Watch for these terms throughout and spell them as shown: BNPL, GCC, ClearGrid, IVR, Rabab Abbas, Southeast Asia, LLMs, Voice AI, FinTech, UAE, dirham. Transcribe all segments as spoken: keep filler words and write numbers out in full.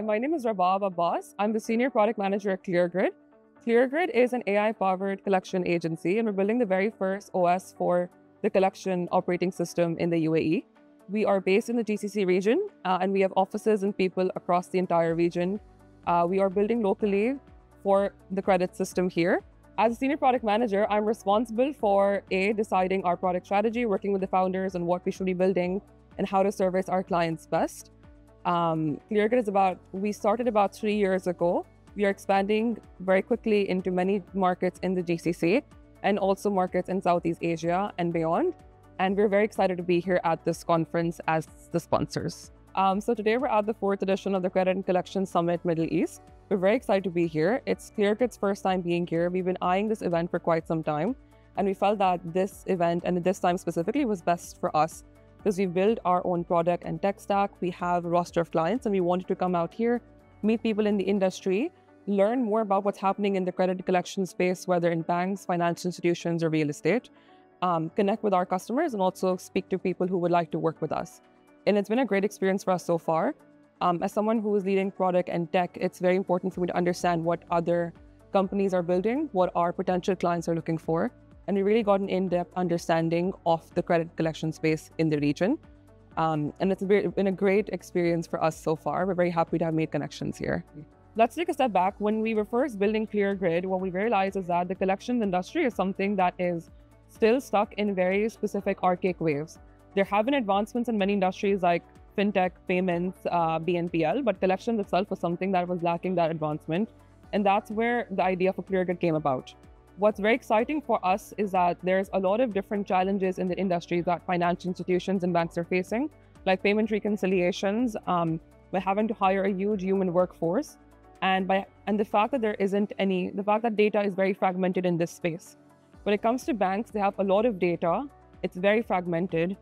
Hi, my name is Rabab Abbas. I'm the Senior Product Manager at ClearGrid. ClearGrid is an A I-powered collection agency, and we're building the very first O S for the collection operating system in the U A E. We are based in the G C C region, uh, and we have offices and people across the entire region. Uh, we are building locally for the credit system here. As a Senior Product Manager, I'm responsible for A, deciding our product strategy, working with the founders on what we should be building and how to service our clients best. Um, ClearGrid is about, we started about three years ago. We are expanding very quickly into many markets in the G C C and also markets in Southeast Asia and beyond. And we're very excited to be here at this conference as the sponsors. Um, so today we're at the fourth edition of the Credit and Collection Summit Middle East. We're very excited to be here. It's ClearGrid's first time being here. We've been eyeing this event for quite some time. And we felt that this event and this time specifically was best for us, because we built our own product and tech stack. We have a roster of clients, and we wanted to come out here, meet people in the industry, learn more about what's happening in the credit collection space, whether in banks, financial institutions, or real estate, um, connect with our customers, and also speak to people who would like to work with us. And it's been a great experience for us so far. Um, as someone who is leading product and tech, it's very important for me to understand what other companies are building, what our potential clients are looking for. And we really got an in-depth understanding of the credit collection space in the region. Um, and it's been a great experience for us so far. We're very happy to have made connections here. Let's take a step back. When we were first building ClearGrid, what we realized is that the collections industry is something that is still stuck in very specific archaic ways. There have been advancements in many industries like FinTech, payments, uh, B N P L, but collections itself was something that was lacking that advancement. And that's where the idea for ClearGrid came about. What's very exciting for us is that there's a lot of different challenges in the industry that financial institutions and banks are facing, like payment reconciliations, um, by having to hire a huge human workforce, and by and the fact that there isn't any, the fact that data is very fragmented in this space. When it comes to banks, they have a lot of data, it's very fragmented,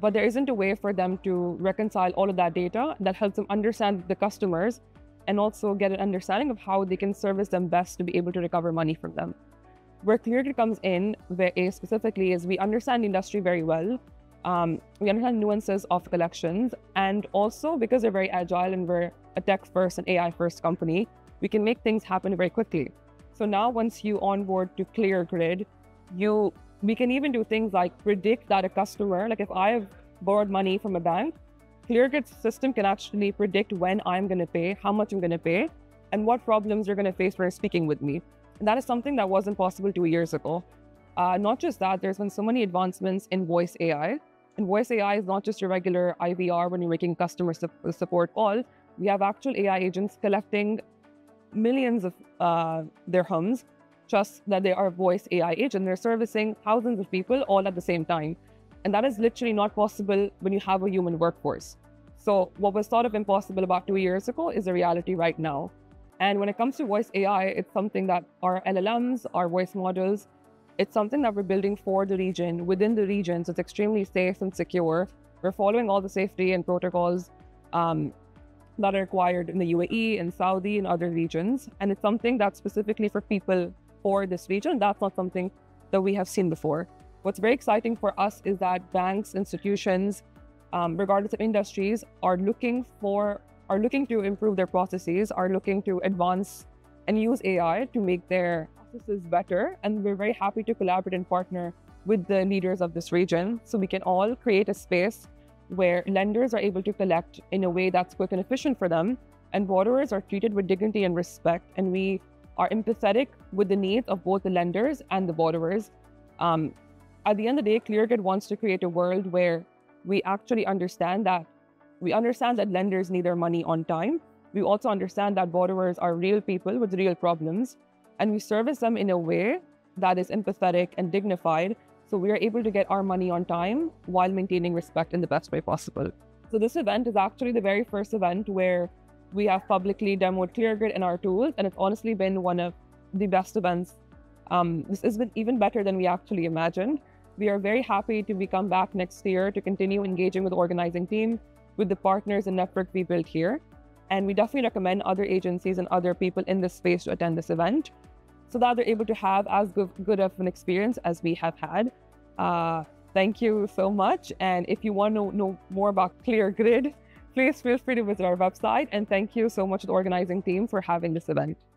but there isn't a way for them to reconcile all of that data that helps them understand the customers and also get an understanding of how they can service them best to be able to recover money from them. Where ClearGrid comes in specifically is we understand the industry very well. Um, we understand nuances of collections, and also because we're very agile and we're a tech-first and A I-first company, we can make things happen very quickly. So now once you onboard to ClearGrid, you, we can even do things like predict that a customer, like if I've borrowed money from a bank, ClearGrid's system can actually predict when I'm going to pay, how much I'm going to pay, and what problems you're going to face when you're speaking with me. And that is something that wasn't possible two years ago. Uh, not just that, there's been so many advancements in voice A I. And voice A I is not just your regular I V R when you're making customer su support call. We have actual A I agents collecting millions of uh, dirhams, just that they are voice A I agent. They're servicing thousands of people all at the same time. And that is literally not possible when you have a human workforce. So what was thought of impossible about two years ago is a reality right now. And when it comes to voice A I, it's something that our L L Ms, our voice models, it's something that we're building for the region, within the region, so it's extremely safe and secure. We're following all the safety and protocols um, that are required in the U A E and Saudi and other regions. And it's something that's specifically for people for this region. That's not something that we have seen before. What's very exciting for us is that banks, institutions, um, regardless of industries, are looking for are looking to improve their processes, are looking to advance and use A I to make their processes better. And we're very happy to collaborate and partner with the leaders of this region so we can all create a space where lenders are able to collect in a way that's quick and efficient for them, and borrowers are treated with dignity and respect. And we are empathetic with the needs of both the lenders and the borrowers. Um, at the end of the day, ClearGrid wants to create a world where we actually understand that We understand that lenders need their money on time. We also understand that borrowers are real people with real problems, and we service them in a way that is empathetic and dignified, so we are able to get our money on time while maintaining respect in the best way possible. So this event is actually the very first event where we have publicly demoed ClearGrid and our tools, and it's honestly been one of the best events. Um, this has been even better than we actually imagined. We are very happy to be come back next year to continue engaging with the organizing team, with the partners and network we built here. And we definitely recommend other agencies and other people in this space to attend this event so that they're able to have as good of an experience as we have had. Uh, thank you so much. And if you want to know more about ClearGrid, please feel free to visit our website. And thank you so much to the organizing team for having this event.